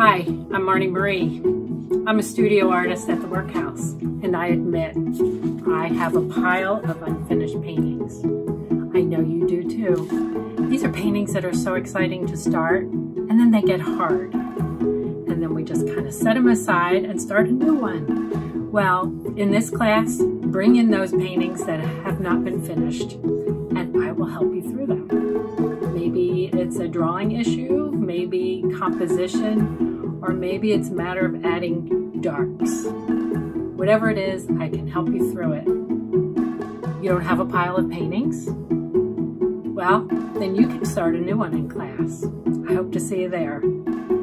Hi, I'm Marni Marie. I'm a studio artist at the Workhouse, and I admit I have a pile of unfinished paintings. I know you do too. These are paintings that are so exciting to start, and then they get hard. And then we just kind of set them aside and start a new one. Well, in this class, bring in those paintings that have not been finished, and I will help you through them. Maybe it's a drawing issue, maybe composition, or maybe it's a matter of adding darks. Whatever it is, I can help you through it. You don't have a pile of paintings? Well, then you can start a new one in class. I hope to see you there.